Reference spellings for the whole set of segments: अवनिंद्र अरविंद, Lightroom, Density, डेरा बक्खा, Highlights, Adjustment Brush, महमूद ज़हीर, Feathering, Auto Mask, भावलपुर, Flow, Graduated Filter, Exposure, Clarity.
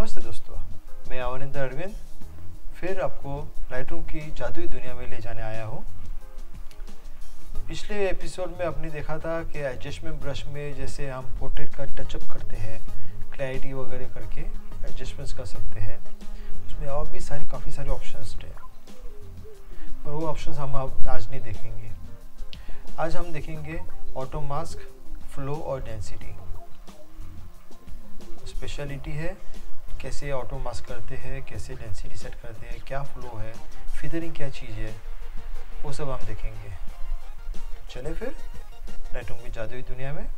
नमस्ते दोस्तों, मैं अवनिंद्र अरविंद फिर आपको लाइटरूम की जादुई दुनिया में ले जाने आया हूँ। पिछले एपिसोड में आपने देखा था कि एडजस्टमेंट ब्रश में जैसे हम पोर्ट्रेट का टचअप करते हैं, क्लैरिटी वगैरह करके एडजस्टमेंट्स कर सकते हैं। उसमें और भी काफ़ी सारे ऑप्शंस थे और वो ऑप्शंस हम आज नहीं देखेंगे। आज हम देखेंगे ऑटो मास्क, फ्लो और डेंसिटी। स्पेशलिटी है कैसे ऑटो मास्क करते हैं, कैसे डेंसिटी सेट करते हैं, क्या फ्लो है, फीदरिंग क्या चीज़ है, वो सब हम देखेंगे। चले फिर लाइटरूम की जादुई दुनिया में।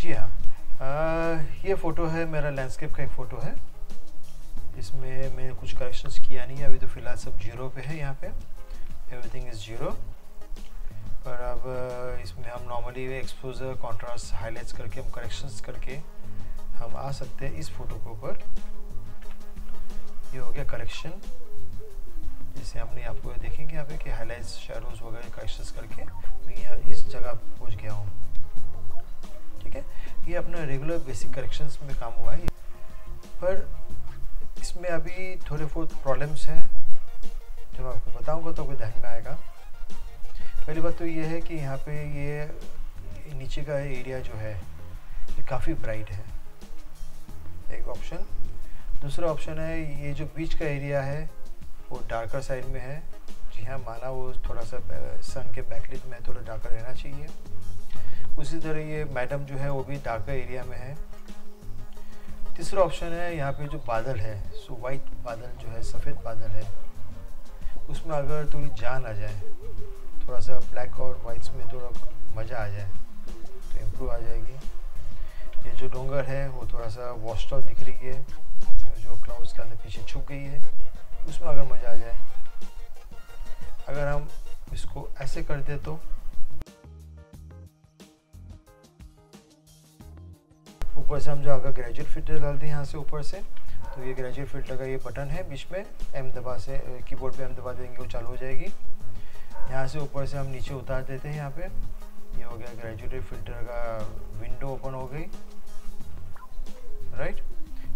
जी हाँ, ये फ़ोटो है, मेरा लैंडस्केप का एक फ़ोटो है। इसमें मैंने कुछ करेक्शंस किया नहीं है, अभी तो फ़िलहाल सब जीरो पे है। यहाँ पे एवरीथिंग इज़ जीरो। पर अब इसमें हम नॉर्मली एक्सपोजर, कॉन्ट्रास्ट, हाईलाइट्स करके हम करेक्शंस करके हम आ सकते हैं इस फ़ोटो के ऊपर। ये हो गया करेक्शन, जैसे हमने आपको देखेंगे यहाँ पे कि हाईलाइट्स, शेडोज़ वगैरह करेक्शंस करके मैं यहाँ इस जगह पहुँच गया हूँ। ठीक है, ये अपना रेगुलर बेसिक करेक्शंस में काम हुआ है, पर इसमें अभी थोड़े बहुत प्रॉब्लम्स हैं जो मैं आपको बताऊंगा तो आपको ध्यान में आएगा। पहली बात तो ये है कि यहाँ पे ये नीचे का एरिया जो है ये काफ़ी ब्राइट है, एक ऑप्शन। दूसरा ऑप्शन है ये जो बीच का एरिया है वो डार्कर साइड में है। जी हाँ, माना वो थोड़ा सा सन के बैकलिट में थोड़ा डार्कर रहना चाहिए। उसी तरह ये मैडम जो है वो भी डार्कर एरिया में है। तीसरा ऑप्शन है यहाँ पे जो बादल है, सो वाइट बादल जो है, सफ़ेद बादल है, उसमें अगर थोड़ी जान आ जाए, थोड़ा सा ब्लैक और वाइट्स में थोड़ा मज़ा आ जाए तो इम्प्रूव आ जाएगी। ये जो डोंगर है वो थोड़ा सा वॉश्ड आउट दिख रही है, जो क्लाउड्स के अंदर पीछे छुप गई है, उसमें अगर मज़ा आ जाए। अगर हम इसको ऐसे कर दे तो ऊपर से हम जो आगे ग्रेजुएट फिल्टर डाल दें यहाँ से ऊपर से, तो ये ग्रेजुएट फिल्टर का ये बटन है, बीच में एम दबा से कीबोर्ड पे एम दबा देंगे वो चालू हो जाएगी। यहाँ से ऊपर से हम नीचे उतार देते हैं। यहाँ पे ये हो गया ग्रेजुएट फिल्टर का विंडो ओपन हो गई, राइट।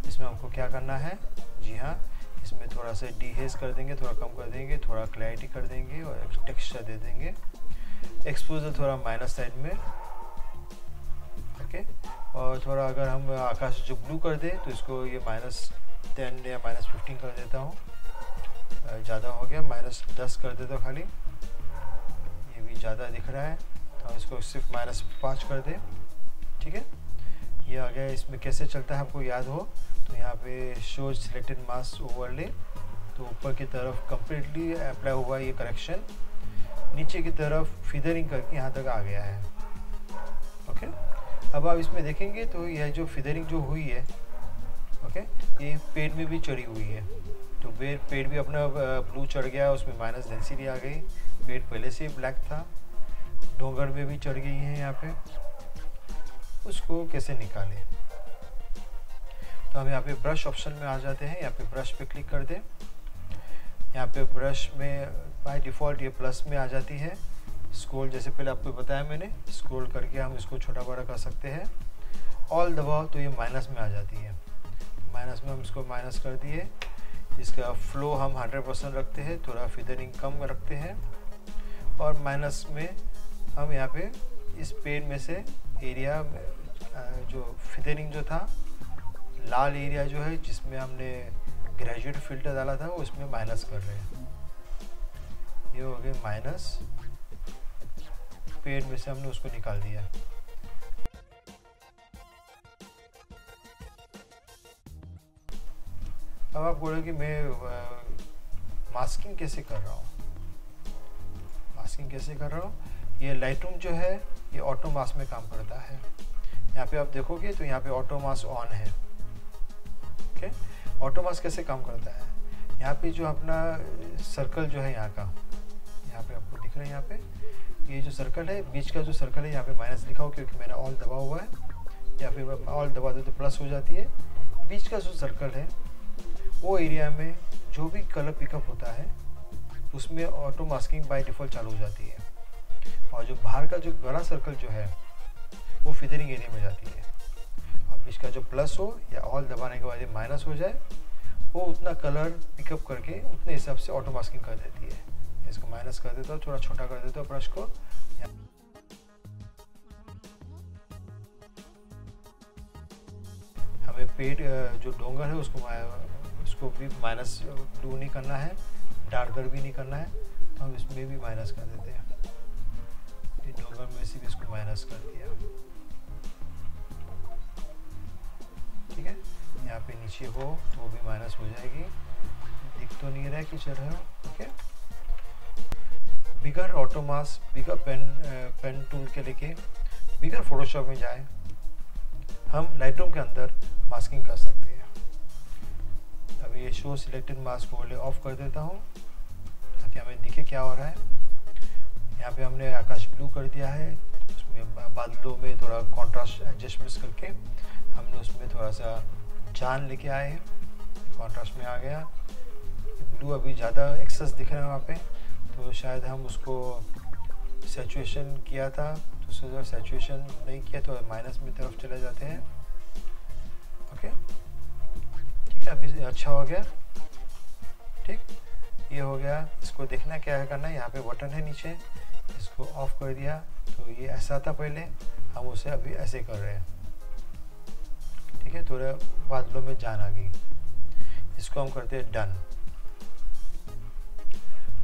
इसमें हमको क्या करना है, जी हाँ, इसमें थोड़ा सा डीहेज कर देंगे, थोड़ा कम कर देंगे, थोड़ा क्लैरिटी कर देंगे और टेक्स्चर दे देंगे। एक्सपोजर थोड़ा माइनस साइड में, ओके। और थोड़ा अगर हम आकाश जो ब्लू कर दे तो इसको ये -10 या -15 कर देता हूँ, ज़्यादा हो गया, -10 कर देता हूँ खाली। ये भी ज़्यादा दिख रहा है तो हम इसको सिर्फ -5 कर दे, ठीक है। ये आ गया। इसमें कैसे चलता है आपको याद हो तो यहाँ पे शो सिलेक्टेड मास्क ओवरले, तो ऊपर की तरफ कम्प्लीटली अप्लाई हुआ ये करेक्शन, नीचे की तरफ फीदरिंग करके यहाँ तक आ गया है, ओके। अब आप इसमें देखेंगे तो यह जो फीदरिंग जो हुई है, ओके, ये पेड़ में भी चढ़ी हुई है, तो पेड़ भी अपना ब्लू चढ़ गया, उसमें -डेंसिटी आ गई। पेड़ पहले से ही ब्लैक था, डोंगर में भी चढ़ गई है। यहाँ पे उसको कैसे निकालें तो हम यहाँ पे ब्रश ऑप्शन में आ जाते हैं। यहाँ पे ब्रश पे क्लिक कर दें। यहाँ पे ब्रश में बाय डिफ़ॉल्ट ये प्लस में आ जाती है। स्क्रॉल, जैसे पहले आपको बताया मैंने, स्क्रॉल करके हम इसको छोटा बड़ा कर सकते हैं। ऑल दबाओ तो ये माइनस में आ जाती है, माइनस में हम इसको माइनस कर दिए। इसका फ्लो हम 100% रखते हैं, थोड़ा फीदरिंग कम रखते हैं, और माइनस में हम यहाँ पे इस पेड़ में से एरिया जो फीदरिंग जो था, लाल एरिया जो है जिसमें हमने ग्रेजुएट फिल्टर डाला था, वो इसमें माइनस कर रहे हैं। ये हो गए माइनस, पेड़ में से हमने उसको निकाल दिया। अब आप बोलो कि मैं मास्किंग कैसे कर रहा हूँ, ये लाइटरूम जो है ये ऑटो मास्क में काम करता है। यहाँ पे आप देखोगे तो यहाँ पे ऑटो मास्क ऑन है, ओके। ऑटो मास्क कैसे काम करता है, यहाँ पे जो अपना सर्कल जो है यहाँ का, यहाँ पे आपको दिख रहा है, यहाँ पे ये जो सर्कल है, बीच का जो सर्कल है, यहाँ पे माइनस लिखा हो क्योंकि मैंने ऑल दबा हुआ है, या फिर ऑल दबा दो तो प्लस हो जाती है। बीच का जो सर्कल है वो एरिया में जो भी कलर पिकअप होता है उसमें ऑटो मास्किंग बाय डिफ़ॉल्ट चालू हो जाती है और जो बाहर का जो बड़ा सर्कल जो है वो फिदरिंग एरिया में जाती है। अब इसका जो प्लस हो या ऑल दबाने के बाद माइनस हो जाए वो उतना कलर पिकअप करके उतने हिसाब से ऑटो मास्किंग कर देती है। इसको माइनस कर देता हूँ, थोड़ा छोटा कर देता हूँ ब्रश को। हमें पेट जो डोंगर है उसको भी माइनस ब्लू नहीं करना है, डार्कर भी नहीं करना है, तो हम इसमें भी माइनस कर देते हैं। ये डोंगर में से भी इसको माइनस कर दिया, ठीक है। यहाँ पे नीचे हो वो भी माइनस हो जाएगी, दिख तो नहीं रहा कि चल रहा है, ओके। बिगर ऑटो मास्क, बिगर पेन टूल के लेके बिगर फोटोशॉप में जाए, हम लाइटरूम के अंदर मास्किंग कर सकते हैं। अब ये शो सिलेक्टेड मास्क को ऑफ कर देता हूँ ताकि हमें दिखे क्या हो रहा है। यहाँ पे हमने आकाश ब्लू कर दिया है, उसमें बादलों में थोड़ा कॉन्ट्रास्ट एडजस्टमेंट करके हमने उसमें थोड़ा सा जान लेके आए हैं, कॉन्ट्रास्ट में आ गया। ब्लू अभी ज़्यादा एक्सेस दिख रहा है वहाँ पे, तो शायद हम उसको सैचुरेशन किया था, तो उससे सैचुरेशन नहीं किया तो माइनस में तरफ चले जाते हैं, ओके, ठीक है। अभी अच्छा हो गया, ठीक, ये हो गया। इसको देखना क्या करना है, यहाँ पे बटन है नीचे, इसको ऑफ कर दिया। तो ये ऐसा था पहले, हम उसे अभी ऐसे कर रहे हैं, ठीक है, थोड़ा बादलों में जान आ गई। इसको हम करते हैं डन।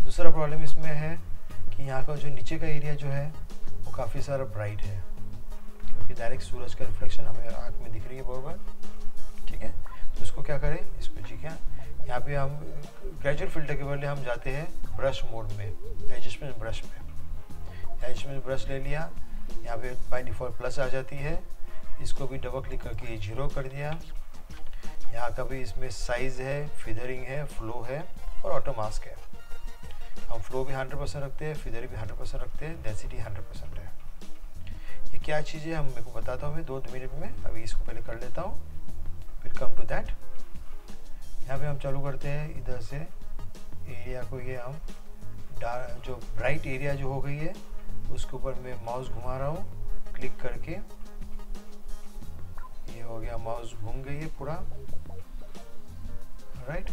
दूसरा प्रॉब्लम इसमें है कि यहाँ का जो नीचे का एरिया जो है वो काफ़ी सारा ब्राइट है क्योंकि डायरेक्ट सूरज का रिफ्लेक्शन हमें आँख में दिख रही है बराबर, ठीक है। तो उसको क्या करें, इसको ठीक है, यहाँ पे हम ग्रेजुएट फिल्टर के बदले हम जाते हैं ब्रश मोड में, एडजस्टमेंट ब्रश में। एडजस्टमेंट ब्रश ले लिया, यहाँ पे बाय डिफ़ॉल्ट प्लस आ जाती है, इसको भी डबल क्लिक करके ये जीरो कर दिया। यहाँ का भी इसमें साइज़ है, फिदरिंग है, फ्लो है और ऑटो मास्क है। हम फ्लो भी 100% रखते हैं, फिदरिंग भी 100% रखते हैं, डेंसिटी 100% है। ये क्या चीज़ें हम मेरे को बताता हूँ मैं 2 मिनट में, अभी इसको पहले कर लेता हूँ, विल कम टू दैट। यहाँ पे हम चालू करते हैं इधर से एरिया को, ये हम डार्क जो ब्राइट एरिया जो हो गई है उसके ऊपर मैं माउस घुमा रहा हूँ क्लिक करके। ये हो गया, माउस घूम गई है पूरा, राइट।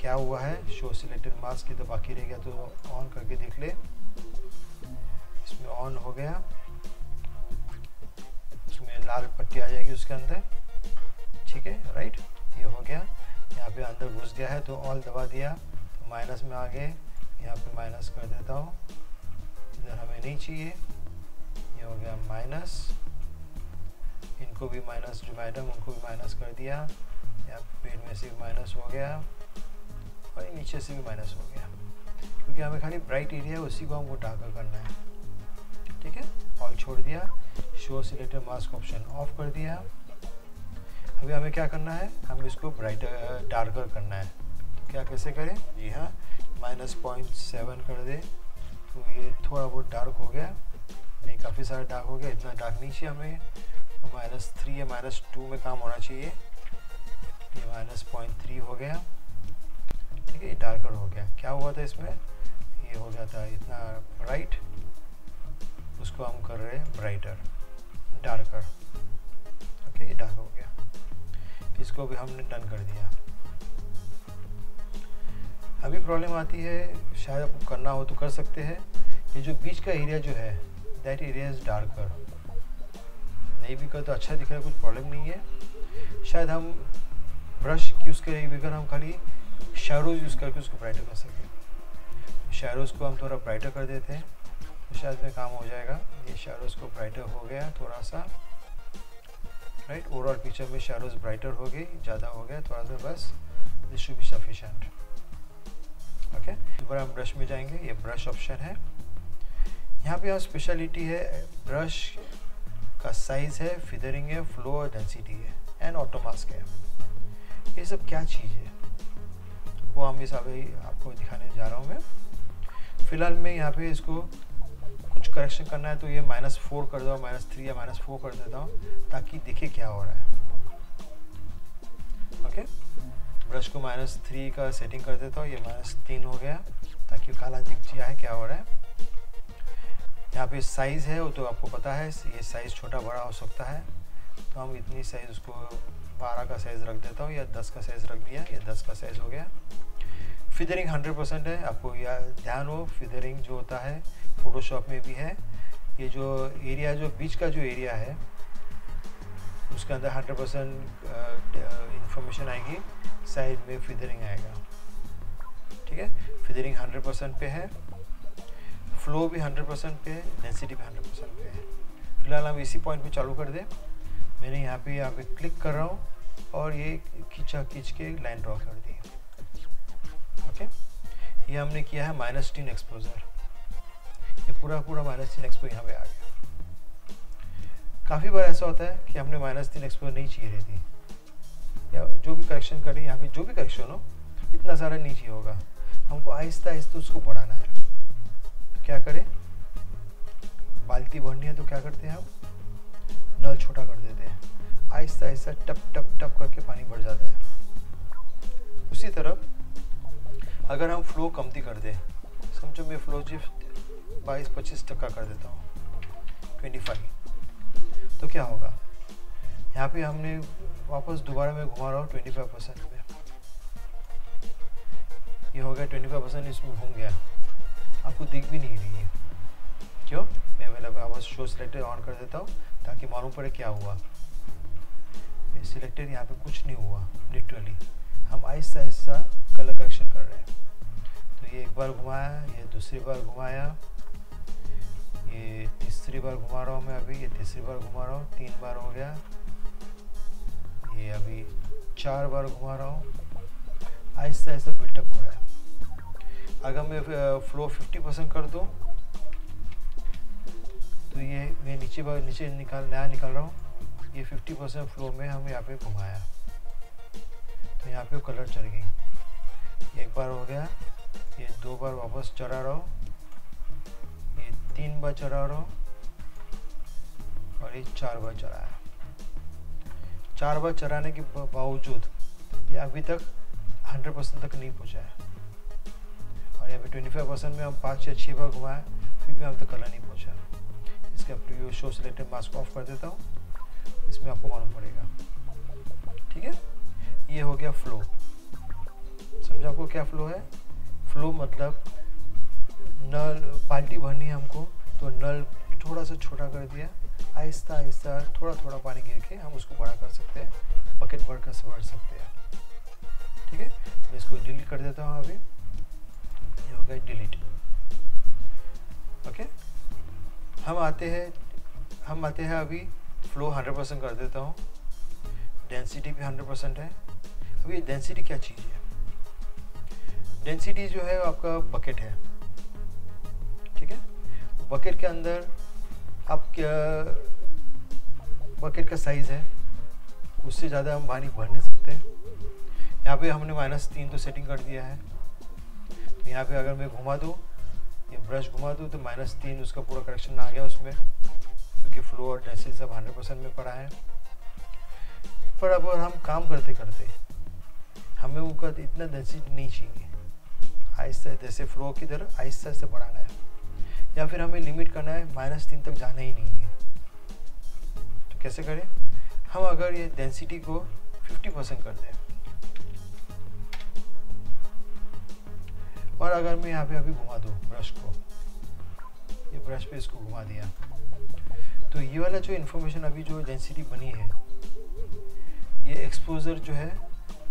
क्या हुआ है, शो सिलेक्टेड मास्क की तो बाकी रह गया, तो ऑन करके देख ले, इसमें ऑन हो गया, उसमें लाल पट्टी आ जाएगी उसके अंदर, ठीक है, राइट। ये हो गया, यहाँ पे अंदर घुस गया है तो ऑल दबा दिया, तो माइनस में आ गए, यहाँ पे माइनस कर देता हूँ, इधर हमें नहीं चाहिए। ये हो गया माइनस, इनको भी माइनस, जो मैडम उनको भी माइनस कर दिया, यहाँ पेड़ में से भी माइनस हो गया और नीचे से भी माइनस हो गया क्योंकि हमें खाली ब्राइट एरिया है उसी को हमको डार्कर करना है, ठीक है। ऑल छोड़ दिया, show selected mask option off कर दिया। अभी हमें क्या करना है, हमें इसको ब्राइटर डार्कर करना है, तो क्या कैसे करें, जी हाँ, -0.7 कर दे, तो ये थोड़ा बहुत डार्क हो गया, नहीं काफ़ी सारा डार्क हो गया, इतना डार्क नहीं चाहिए हमें, तो -3 या -2 में काम होना चाहिए। ये -0.3 हो गया, ठीक है, ये डार्कर हो गया। क्या हुआ था इसमें, ये हो गया था इतना ब्राइट, उसको हम कर रहे हैं ब्राइटर डार्कर, ओके, ये डार्क हो गया, इसको भी हमने डन कर दिया। अभी प्रॉब्लम आती है, शायद आपको करना हो तो कर सकते हैं, ये जो बीच का एरिया जो है दैट एरिया इज डार्कर, नहीं भी कर तो अच्छा दिख रहा है, कुछ प्रॉब्लम नहीं है। शायद हम ब्रश यूज़ करें बगैर, हम खाली शैडोज यूज़ करके उसको ब्राइटर कर सकें। शैडोज को हम थोड़ा ब्राइटर कर देते हैं तो शायद में काम हो जाएगा। ये शैडोज को ब्राइटर हो गया थोड़ा सा, राइट, ओवरऑल पिक्चर में शैडोज ब्राइटर हो गई, ज़्यादा हो गया थोड़ा सा, बस this should be sufficient, okay. एक बार हम ब्रश में जाएंगे, ये ब्रश ऑप्शन है, यहाँ पे हम स्पेशलिटी है ब्रश का साइज़ है, फिदरिंग है, फ्लो और डेंसिटी है एंड ऑटो मास्क है। ये सब क्या चीज़ है वो हम इस अभी आपको दिखाने जा रहा हूँ मैं। फ़िलहाल मैं यहाँ पे इसको कुछ करेक्शन करना है तो ये -4 कर दो, -3 या -4 कर देता हूँ ताकि देखे क्या हो रहा है, ओके। ब्रश को -3 का सेटिंग कर देता हूँ, ये -3 हो गया ताकि काला दिख जाए क्या हो रहा है। यहाँ पे साइज़ है वो तो आपको पता है, ये साइज़ छोटा बड़ा हो सकता है, तो हम इतनी साइज़ उसको 12 का साइज़ रख देता हूँ या 10 का साइज़ रख दिया, ये 10 का साइज़ हो गया। फिदरिंग 100% है, आपको या ध्यान हो फिदरिंग जो होता है फोटोशॉप में भी है, ये जो एरिया जो बीच का जो एरिया है उसके अंदर 100% इन्फॉर्मेशन आएगी, साइड में फिदरिंग आएगा। ठीक है, फिदरिंग 100% पे है, फ्लो भी 100% पे है, डेंसिटी भी 100% पे है। फिलहाल हम इसी पॉइंट पे चालू कर दें। मैंने यहाँ पे क्लिक कर रहा हूँ और ये खींच के लाइन ड्रॉ कर दी। ओके, ये हमने किया है -3 एक्सपोजर, ये पूरा -3 एक्सपोजर यहाँ पे आ गया। काफ़ी बार ऐसा होता है कि हमने -3 एक्सपोजर नहीं चाहिए रहती, या जो भी करेक्शन करें यहाँ पे जो भी करेक्शन हो इतना सारा नहीं चाहिए होगा, हमको आहिस्ता उसको बढ़ाना है। तो क्या करें, बाल्टी भरनी है तो क्या करते हैं हम नल छोटा कर देते हैं, आहिस्ता टप करके पानी बढ़ जाता है। उसी तरह अगर हम फ्लो कमती कर दें, समझो मैं फ्लो जी 22-25% कर देता हूँ, 25, तो क्या होगा, यहाँ पे हमने वापस दोबारा में घुमा रहा हूँ 25% में, ये हो गया 25% इसमें घूम गया, आपको दिख भी नहीं रही है। क्यों, मैं मतलब वापस शो सिलेक्टर ऑन कर देता हूँ ताकि मालूम पड़े क्या हुआ। सिलेक्टर यहाँ पे कुछ नहीं हुआ, लिटरली हम आहिस्ता कलर करेक्शन कर रहे हैं। तो ये एक बार घुमाया, ये दूसरी बार घुमाया, ये तीसरी बार घुमा रहा हूँ मैं अभी, ये तीसरी बार घुमा रहा हूँ, 3 बार हो गया, ये अभी 4 बार घुमा रहा हूँ, आहिस्ता बिल्टअप हो रहा है। अगर मैं फ्लो 50% कर दूँ तो ये मैं नीचे निकाल रहा हूँ, ये 50% फ्लो में हम यहाँ पे घुमाया तो यहाँ पे कलर चढ़ गई, 1 बार हो गया, ये 2 बार वापस चढ़ा रहा हूँ, 3 बार चढ़ा रहा हूँ और ये 4 बार चढ़ाया। 4 बार चढ़ाने के बावजूद ये अभी तक 100% तक नहीं पहुँचा है, और ये अभी 25% में हम 5 या 6 बार घुमाए फिर भी हम तक कलर नहीं पहुँचा। इसका preview show selected mask off कर देता हूँ, इसमें आपको मालूम पड़ेगा। ठीक है, ये हो गया फ्लो। समझा आपको क्या फ्लो है? फ्लो मतलब नल बाल्टी भरनी है हमको, तो नल थोड़ा सा छोटा कर दिया, आहिस्ता थोड़ा पानी गिर के हम उसको बड़ा कर सकते हैं, बकेट भर सकते हैं। ठीक है, मैं इसको डिलीट कर देता हूँ, अभी ये हो गया डिलीट। ओके, हम आते हैं अभी फ्लो 100% कर देता हूँ, डेंसिटी भी 100% है। अभी डेंसिटी क्या चीज़ है? डेंसिटी जो है आपका बकेट है। बकेट के अंदर बकेट का साइज़ है, उससे ज़्यादा हम पानी भर नहीं सकते। यहाँ पे हमने -3 तो सेटिंग कर दिया है, तो यहाँ पे अगर मैं घुमा दूँ, ये ब्रश घुमा दूँ तो -3 उसका पूरा करेक्शन आ गया उसमें, क्योंकि फ्लो और डेंसिटी सब 100% में पड़ा है। पर अब हम काम करते हमें उनका इतना डेंसिटी नहीं चाहिए, आहिस्ता जैसे फ्लो की तरह आहिस्ता बढ़ाना है, या फिर हमें लिमिट करना है, -3 तक जाना ही नहीं है। तो कैसे करें हम? अगर ये डेंसिटी को 50% कर दें, और अगर मैं यहाँ पे अभी घुमा दूँ ब्रश को, ये ब्रश पे इसको घुमा दिया, तो ये वाला जो इन्फॉर्मेशन अभी जो डेंसिटी बनी है, ये एक्सपोजर जो है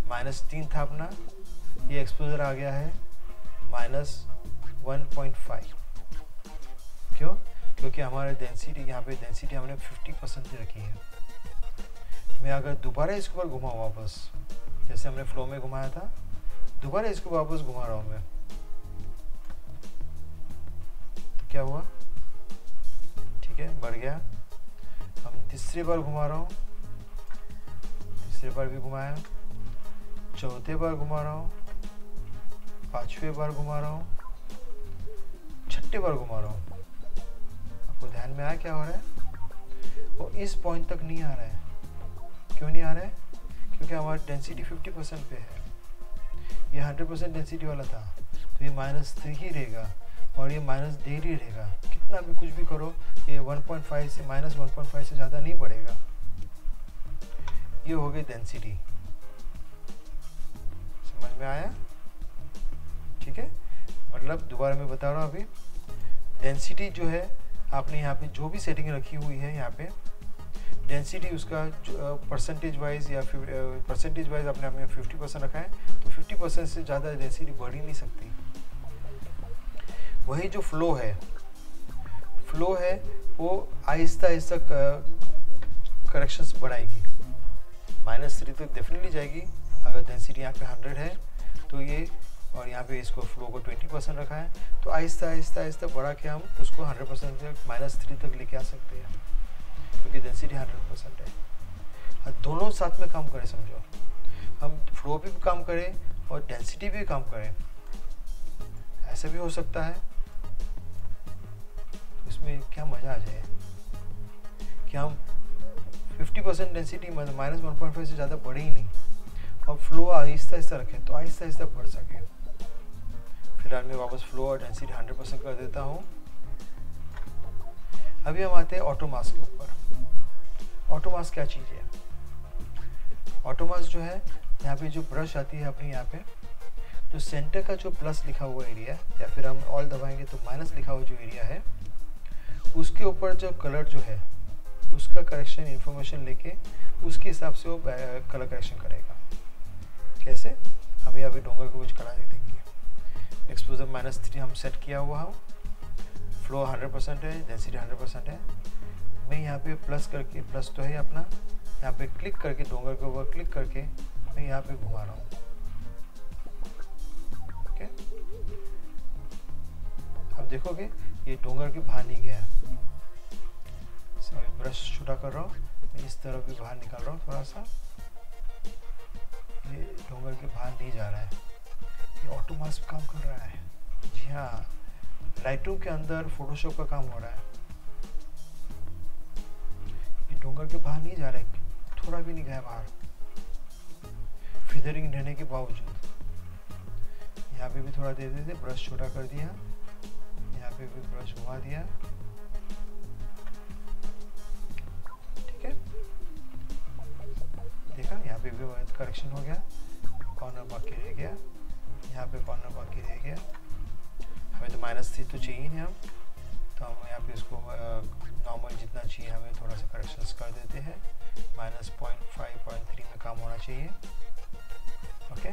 -3 था अपना, ये एक्सपोजर आ गया है -1.5। क्यों? क्योंकि हमारा डेंसिटी यहाँ पे हमने 50% रखी है। मैं अगर दोबारा इसके ऊपर घुमाऊँ वापस, जैसे हमने फ्लो में घुमाया था, दोबारा इसको वापस घुमा रहा हूँ मैं, तो क्या हुआ? ठीक है, बढ़ गया। हम तीसरी बार घुमा रहा हूँ, तीसरी बार भी घुमाया, चौथे बार घुमा रहा हूँ, 5वें बार घुमा रहा हूँ, 6ठे बार घुमा रहा हूँ। ध्यान में आया क्या हो रहा है? वो इस पॉइंट तक नहीं आ रहा है। क्यों नहीं आ रहा है? क्योंकि हमारी डेंसिटी 50% पे है। ये 100% डेंसिटी वाला था तो ये -3 ही रहेगा और ये -8 ही रहेगा। कितना भी कुछ भी करो ये 1.5 से -1.5 से ज़्यादा नहीं बढ़ेगा। ये हो गई डेंसिटी, समझ में आया? ठीक है, मतलब दोबारा मैं बता रहा हूँ, अभी डेंसिटी जो है आपने यहाँ पे जो भी सेटिंग रखी हुई है यहाँ पे डेंसिटी उसका परसेंटेज वाइज या परसेंटेज वाइज आपने हमें 50% रखा है तो 50% से ज़्यादा डेंसिटी बढ़ ही नहीं सकती। वही जो फ्लो है वो आहिस्ता आहिस्ता करेक्शंस बढ़ाएगी। -3 तो डेफिनेटली जाएगी अगर डेंसिटी यहाँ पे 100 है तो ये, और यहाँ पे इसको फ्लो को 20% रखा है तो आहिस्ता आहिस्ता आहिस्ता बढ़ा के हम उसको 100% से -3 तक लेके आ सकते हैं क्योंकि डेंसिटी 100% है। और दोनों साथ में काम करें, समझो हम फ्लो भी काम करें और डेंसिटी भी काम करें, ऐसा भी हो सकता है। इसमें क्या मज़ा आ जाए कि हम 50% डेंसिटी -1.5 से ज़्यादा बढ़े ही नहीं और फ्लो आहिस्ता आहिस्ता रखें तो आहिस्ता आहिस्ता बढ़ सके। फिलहाल मैं वापस फ्लो और डेंसिटी 100% कर देता हूँ। अभी हम आते हैं ऑटो मास्क के ऊपर। ऑटो मास्क क्या चीज़ है? ऑटो मास्क जो है यहाँ पे जो ब्रश आती है अपनी, यहाँ पे जो सेंटर का जो प्लस लिखा हुआ एरिया या फिर हम ऑल दबाएंगे तो माइनस लिखा हुआ जो एरिया है उसके ऊपर जो कलर जो है उसका करेक्शन इन्फॉर्मेशन लेके उसके हिसाब से वो कलर करेक्शन करेगा। कैसे? हमें अभी डोंगर को कुछ कलर देंगे। एक्सपोजर -3 हम सेट किया हुआ हो, फ्लो 100% है, डेंसिटी 100% है। मैं यहाँ पे प्लस करके, प्लस तो है अपना, यहाँ पे क्लिक करके डोंगर के ऊपर क्लिक करके मैं यहाँ पे घुमा रहा हूँ। ओके, अब देखोगे ये डोंगर के बाहर नहीं गया। ब्रश छोटा कर रहा हूँ, इस तरफ भी बाहर निकाल रहा हूँ थोड़ा सा, ये डोंगर के बाहर नहीं जा रहा है। ये ऑटो मास्क काम कर रहा है। जी हाँ, लाइटरूम के अंदर फोटोशॉप का काम हो रहा है। ये डोंगर के बाहर नहीं जा रहा है, थोड़ा भी नहीं गया बाहर, फिदरिंग रहने के बावजूद। यहाँ पे भी थोड़ा दे देते, ब्रश छोटा कर दिया, यहाँ पे भी ब्रश घुमा दिया। देखा, यहाँ पे भी करेक्शन हो गया, कॉर्नर बाकी रह गया, यहाँ पे कॉर्नर बाकी रह गया। हमें तो -3 तो चाहिए नहीं, हम तो हम यहाँ पे इसको नॉर्मल जितना चाहिए हमें थोड़ा सा करेक्शंस कर देते हैं। -0.5, 0.3 में काम होना चाहिए। ओके,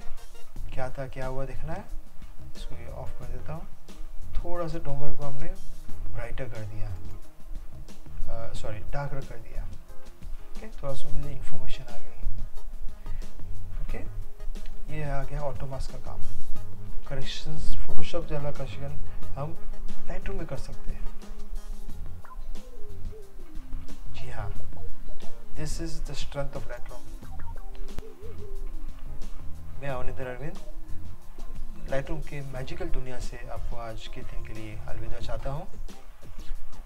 क्या था क्या हुआ देखना है, इसको ये ऑफ कर देता हूँ। थोड़ा सा डोंगर को हमने ब्राइटर कर दिया, सॉरी डार्कर कर दिया। ओके, थोड़ा सा मुझे इन्फॉर्मेशन आ गई। ओके, ये आ गया ऑटो मास्क का काम। करेक्शंस फोटोशॉप जला करेक्शन हम लाइटरूम में कर सकते हैं। जी हाँ, this is the strength of Lightroom. मैं अवनिंद्र अरविंद लाइटरूम के मैजिकल दुनिया से आपको आज के दिन के लिए अलविदा चाहता हूँ।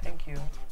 Thank you.